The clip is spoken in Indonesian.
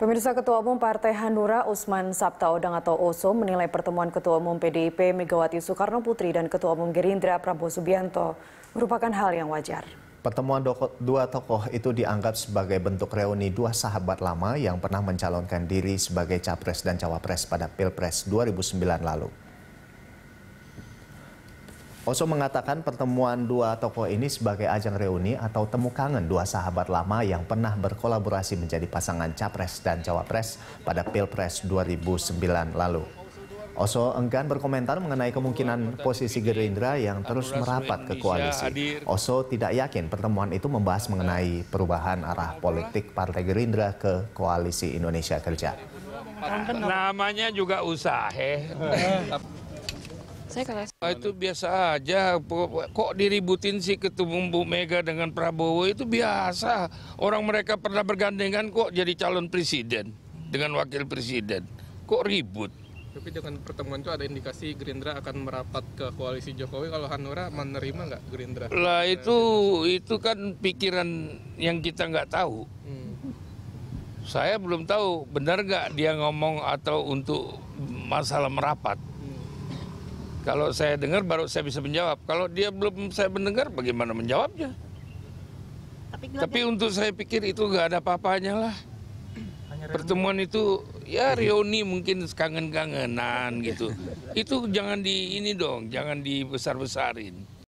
Pemirsa, Ketua Umum Partai Hanura Oesman Sapta Odang atau Oso menilai pertemuan Ketua Umum PDIP Megawati Soekarnoputri dan Ketua Umum Gerindra Prabowo Subianto merupakan hal yang wajar. Pertemuan dua tokoh itu dianggap sebagai bentuk reuni dua sahabat lama yang pernah mencalonkan diri sebagai capres dan cawapres pada Pilpres 2009 lalu. Oso mengatakan pertemuan dua tokoh ini sebagai ajang reuni atau temu kangen dua sahabat lama yang pernah berkolaborasi menjadi pasangan capres dan cawapres pada Pilpres 2009 lalu. Oso enggan berkomentar mengenai kemungkinan posisi Gerindra yang terus merapat ke koalisi. Oso tidak yakin pertemuan itu membahas mengenai perubahan arah politik Partai Gerindra ke koalisi Indonesia Kerja. Namanya juga usaha. Itu biasa aja, kok diributin sih ketemu Bu Mega dengan Prabowo, itu biasa. Orang mereka pernah bergandengan kok jadi calon presiden dengan wakil presiden, kok ribut. Tapi dengan pertemuan itu ada indikasi Gerindra akan merapat ke koalisi Jokowi, kalau Hanura menerima nggak Gerindra? Lah itu kan pikiran yang kita nggak tahu. Saya belum tahu benar nggak dia ngomong atau untuk masalah merapat. Kalau saya dengar baru saya bisa menjawab. Kalau dia belum saya mendengar, bagaimana menjawabnya? Tapi untuk saya pikir itu nggak ada apa-apanya lah. Pertemuan itu ya reuni mungkin kangen-kangenan gitu. Itu jangan di ini dong, jangan dibesar-besarin.